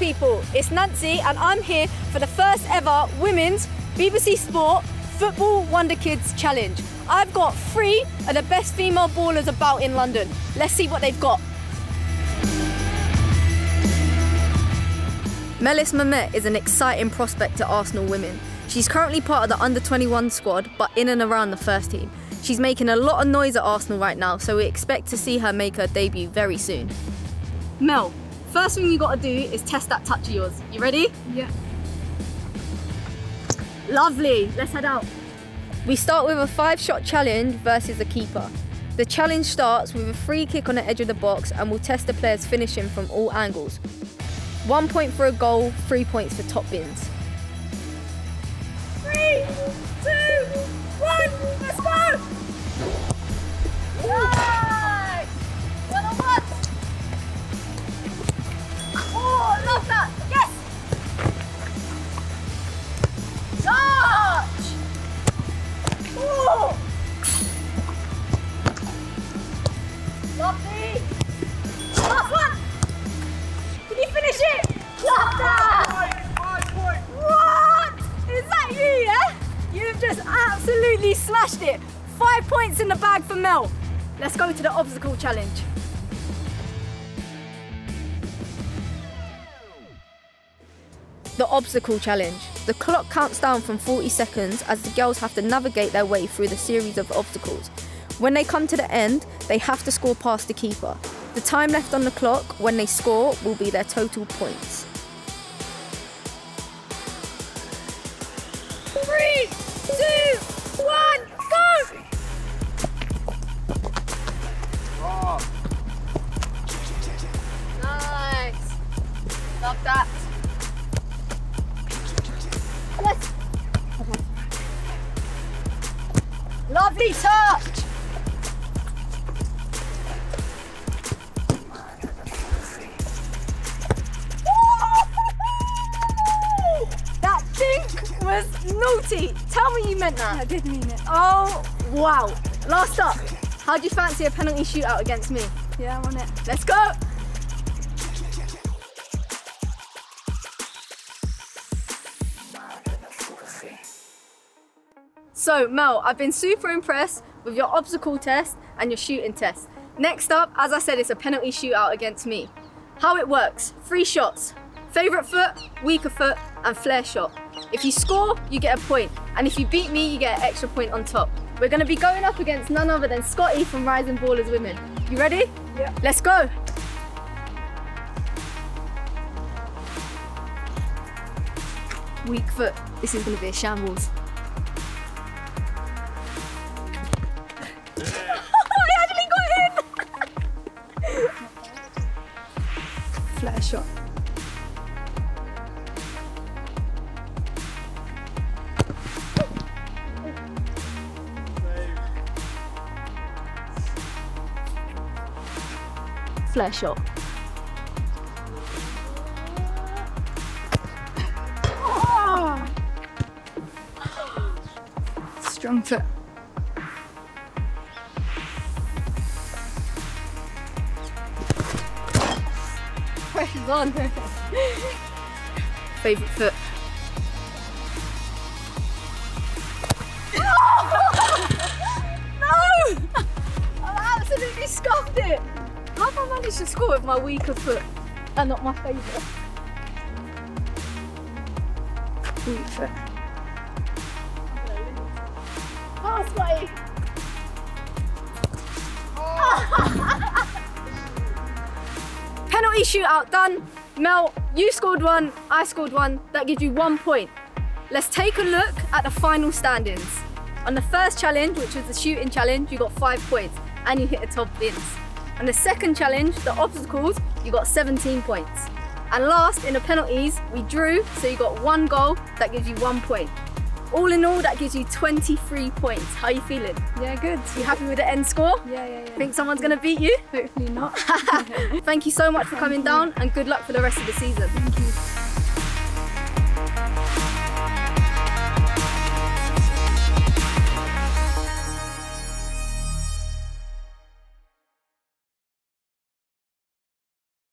people, it's Nancy and I'm here for the first ever Women's BBC Sport Football Wonderkids Challenge. I've got three of the best female ballers about in London. Let's see what they've got. Melis Mehmet is an exciting prospect to Arsenal women. She's currently part of the under-21 squad, but in and around the first team. She's making a lot of noise at Arsenal right now, so we expect to see her make her debut very soon. Mel, first thing you got to do is test that touch of yours. You ready? Yeah. Lovely, let's head out. We start with a 5-shot challenge versus a keeper. The challenge starts with a free kick on the edge of the box and will test the player's finishing from all angles. 1 point for a goal, 3 points for top bins. 3, 2, 1, let's go! Nice! One on one! Oh, love that! Yes! Touch! Oh! Lovely! Last one! Can you finish it? Love that! What? Is that you, yeah? You've just absolutely slashed it. 5 points in the bag for Mel. Let's go to the obstacle challenge. The obstacle challenge. The clock counts down from 40 seconds as the girls have to navigate their way through the series of obstacles. When they come to the end, they have to score past the keeper. The time left on the clock when they score will be their total points. 3, 2, 1, go! Nice! Love that. Yes. Okay. Lovely touch! Woo! That dink was naughty. Tell me you meant that. I did mean it. Oh, wow. Last up. How do you fancy a penalty shootout against me? Yeah, I'm on it. Let's go! So Mel, I've been super impressed with your obstacle test and your shooting test. Next up, as I said, it's a penalty shootout against me. How it works, 3 shots. Favourite foot, weaker foot, and flare shot. If you score, you get a point. And if you beat me, you get an extra point on top. We're gonna be going up against none other than Scotty from Rising Ballers Women. You ready? Yeah. Let's go. Weak foot. This is gonna be a shambles. Flat shot. Flat shot. Oh. Strong foot. Pressure's on. Favourite foot. No! I absolutely scuffed it. How have I managed to score with my weaker foot and not my favourite? Weak foot. Pass way. Penalty shootout done. Mel, you scored one, I scored one. That gives you 1 point. Let's take a look at the final standings. On the first challenge, which was the shooting challenge, you got 5 points and you hit a top bins. On the second challenge, the obstacles, you got 17 points. And last, in the penalties, we drew, so you got 1 goal. That gives you 1 point. All in all, that gives you 23 points. How are you feeling? Yeah, good. You happy with the end score? Yeah. Think someone's going to beat you? Hopefully not. Thank you so much for coming down and good luck for the rest of the season. Thank you.